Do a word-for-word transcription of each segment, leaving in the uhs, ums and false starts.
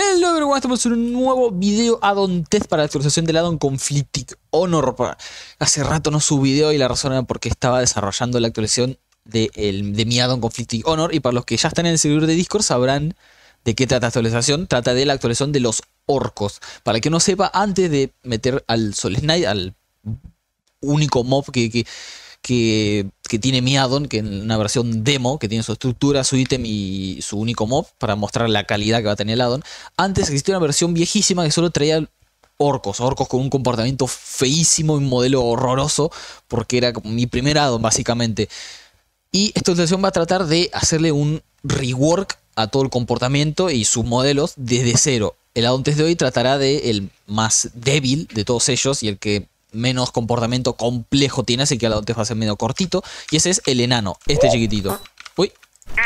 Hello everyone, estamos en un nuevo video Addon Test para la actualización del Addon Conflictic Honor. Hace rato no subí video y la razón era porque estaba desarrollando la actualización de, el, de mi Addon Conflictic Honor. Y para los que ya están en el servidor de Discord sabrán de qué trata esta actualización. Trata de la actualización de los orcos. Para el que no sepa, antes de meter al Soulless Knight, al único mob que... que Que, que tiene mi addon, que en una versión demo, que tiene su estructura, su ítem y su único mob, para mostrar la calidad que va a tener el addon. Antes existía una versión viejísima que solo traía orcos, orcos con un comportamiento feísimo, un modelo horroroso, porque era como mi primer addon básicamente. Y esta actualización va a tratar de hacerle un rework a todo el comportamiento y sus modelos desde cero. El addon test de hoy tratará de el más débil de todos ellos y el que menos comportamiento complejo tiene, así que el Addon Test va a ser medio cortito. Y ese es el enano, este chiquitito. Uy,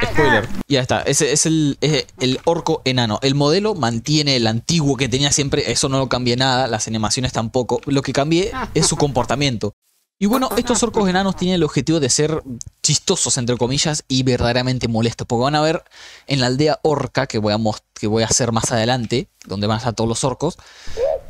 spoiler. Ya está, ese es el, es el orco enano. El modelo mantiene el antiguo que tenía siempre, eso no lo cambié nada, las animaciones tampoco. Lo que cambié es su comportamiento. Y bueno, estos orcos enanos tienen el objetivo de ser chistosos, entre comillas, y verdaderamente molestos. Porque van a ver en la aldea orca, que voy a, que voy a hacer más adelante, donde van a estar todos los orcos.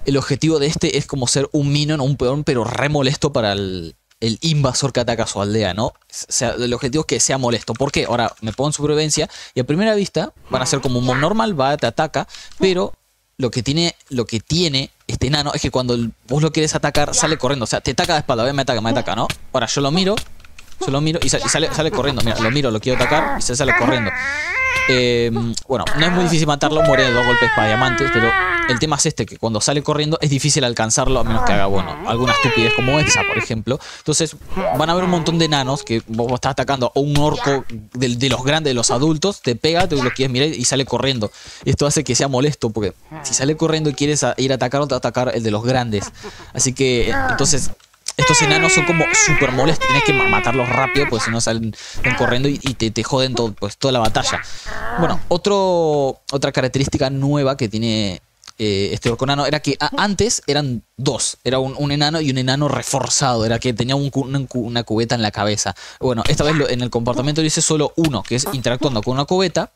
El objetivo de este es como ser un minion o un peón, pero re molesto para el, el invasor que ataca a su aldea, ¿no? O sea, el objetivo es que sea molesto. ¿Por qué? Ahora, me pongo en supervivencia y a primera vista van a ser como un mob normal, va, te ataca, pero lo que tiene, lo que tiene este enano es que cuando vos lo quieres atacar, sale corriendo. O sea, te ataca de espalda, ve, me ataca, me ataca, ¿no? Ahora, yo lo miro, yo lo miro y, sale, y sale, sale corriendo. Mira, lo miro, lo quiero atacar y se sale corriendo. Eh, bueno, no es muy difícil matarlo, muere de dos golpes para diamantes, pero el tema es este, que cuando sale corriendo es difícil alcanzarlo a menos que haga, bueno, alguna estupidez como esa, por ejemplo. Entonces van a haber un montón de enanos que vos estás atacando a un orco de, de los grandes, de los adultos, te pega, te lo quieres mirar y sale corriendo. Esto hace que sea molesto, porque si sale corriendo y quieres a, ir a atacar, o te va a atacar el de los grandes. Así que, entonces... estos enanos son como súper molestos. Tienes que matarlos rápido, porque si no salen, salen corriendo y, y te, te joden todo, pues, toda la batalla. Bueno, otro, otra característica nueva que tiene eh, este orco enano era que a, antes eran dos. Era un, un enano y un enano reforzado. Era que tenía un, una, una cubeta en la cabeza. Bueno, esta vez lo, en el comportamiento lo hice solo uno, que es interactuando con una cubeta.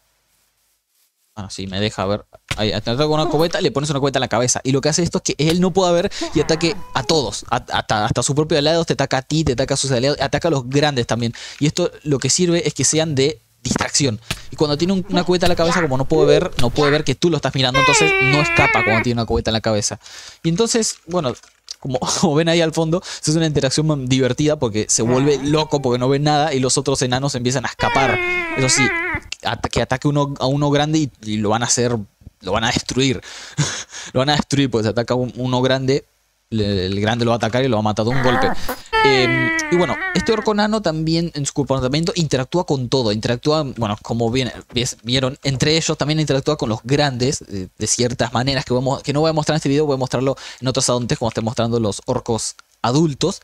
Bueno, sí, me deja ver. Ahí, con una cubeta, le pones una cubeta en la cabeza. Y lo que hace esto es que él no pueda ver y ataque a todos. A, hasta, hasta su propio aliado, te ataca a ti, te ataca a sus aliados, ataca a los grandes también. Y esto lo que sirve es que sean de distracción. Y cuando tiene un, una cubeta en la cabeza, como no puede ver, no puede ver que tú lo estás mirando, entonces no escapa cuando tiene una cubeta en la cabeza. Y entonces, bueno, como, como ven ahí al fondo, es una interacción divertida porque se vuelve loco porque no ve nada y los otros enanos empiezan a escapar. Eso sí, que ataque uno, a uno grande y, y lo van a hacer, lo van a destruir. Lo van a destruir porque se ataca un, uno grande, le, el grande lo va a atacar y lo va a matar de un golpe. Eh, y bueno, este orco enano también en su comportamiento interactúa con todo. Interactúa, bueno, como bien, vieron, entre ellos también interactúa con los grandes de, de ciertas maneras que, vamos, que no voy a mostrar en este video, voy a mostrarlo en otros addon test, como estoy mostrando los orcos adultos.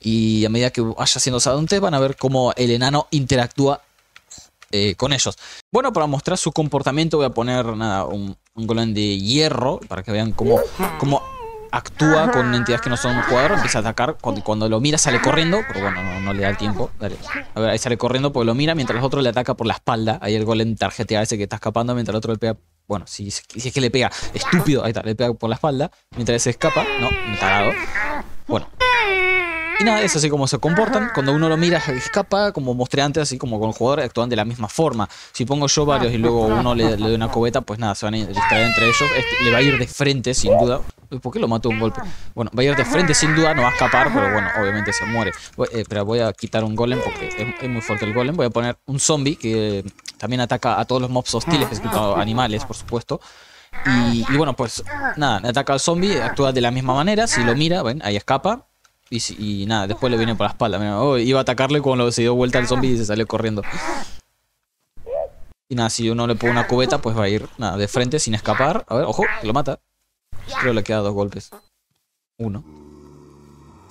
Y a medida que vaya haciendo los addon test van a ver cómo el enano interactúa Eh, con ellos. Bueno, para mostrar su comportamiento voy a poner nada, un, un golem de hierro para que vean cómo, cómo actúa con entidades que no son jugadores. Empieza a atacar, cuando, cuando lo mira sale corriendo, pero bueno, no, no le da el tiempo. Dale. A ver, ahí sale corriendo porque lo mira, mientras el otro le ataca por la espalda. Ahí el golem tarjetea a ese que está escapando, mientras el otro le pega. Bueno, si, si es que le pega, estúpido, ahí está, le pega por la espalda, mientras ese escapa. No, tarado. Bueno. Y nada, es así como se comportan. Cuando uno lo mira, escapa, como mostré antes, así como con el jugador, actúan de la misma forma. Si pongo yo varios y luego uno le, le doy una cubeta, pues nada, se van a distraer entre ellos. Este, le va a ir de frente, sin duda. ¿Por qué lo mató un golpe? Bueno, va a ir de frente, sin duda, no va a escapar, pero bueno, obviamente se muere. Voy, eh, pero voy a quitar un golem porque es, es muy fuerte el golem. Voy a poner un zombie que también ataca a todos los mobs hostiles, excepto animales, por supuesto. Y, y bueno, pues nada, ataca al zombie, actúa de la misma manera. Si lo mira, ven, ahí escapa. Y, y nada, después le viene por la espalda. Mira, oh, iba a atacarle cuando se dio vuelta al zombie y se salió corriendo. Y nada, si uno le pone una cubeta, pues va a ir nada, de frente sin escapar. A ver, ojo, lo mata. Creo que le queda dos golpes. Uno.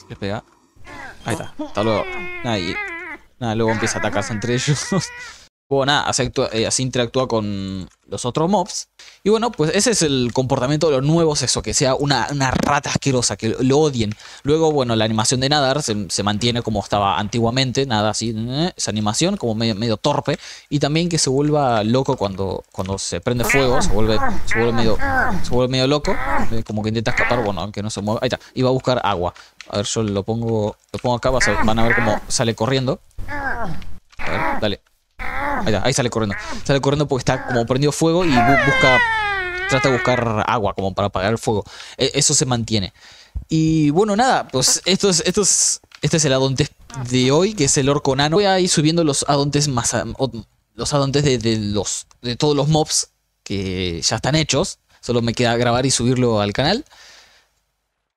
Le pega. Ahí está, hasta luego. Nada, y, nada luego empieza a atacarse entre ellos. Bueno, nada, así, actúa, eh, así interactúa con los otros mobs. Y bueno, pues ese es el comportamiento de los nuevos, eso, que sea una, una rata asquerosa, que lo odien. Luego, bueno, la animación de nadar se, se mantiene como estaba antiguamente, nada así, esa animación como medio, medio torpe. Y también que se vuelva loco cuando, cuando se prende fuego, se vuelve, se vuelve medio, se vuelve medio loco, como que intenta escapar, bueno, aunque no se mueva. Ahí está, y va a buscar agua. A ver, yo lo pongo, lo pongo acá, vas a, van a ver cómo sale corriendo. A ver, dale. Ahí, está, ahí sale corriendo. Sale corriendo porque está como prendido fuego y bu busca. Trata de buscar agua como para apagar el fuego. E eso se mantiene. Y bueno, nada, pues esto es, esto es, este es el Addon Test de hoy, que es el Orco Enano. Voy a ir subiendo los Addon Test más a, los Addon Test de, de los de todos los mobs que ya están hechos. Solo me queda grabar y subirlo al canal.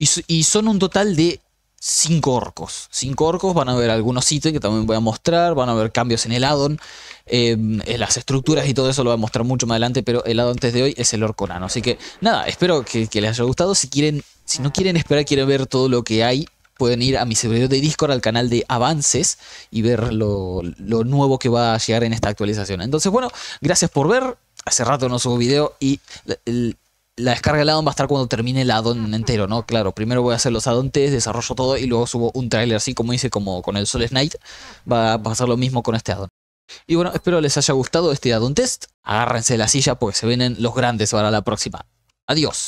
Y, y son un total de cinco orcos. cinco orcos, van a ver algunos ítems que también voy a mostrar, van a ver cambios en el addon, eh, en las estructuras y todo eso lo voy a mostrar mucho más adelante, pero el addon test de hoy es el Orco Enano. Así que nada, espero que, que les haya gustado. Si quieren, si no quieren esperar, quieren ver todo lo que hay, pueden ir a mi servidor de Discord, al canal de avances, y ver lo, lo nuevo que va a llegar en esta actualización. Entonces bueno, gracias por ver, hace rato no subo video y... el, la descarga del addon va a estar cuando termine el addon entero, ¿no? Claro, primero voy a hacer los addon test, desarrollo todo y luego subo un tráiler, así como hice como con el Soulless Knight. Va a pasar lo mismo con este addon. Y bueno, espero les haya gustado este addon test. Agárrense de la silla porque se vienen los grandes para la próxima. Adiós.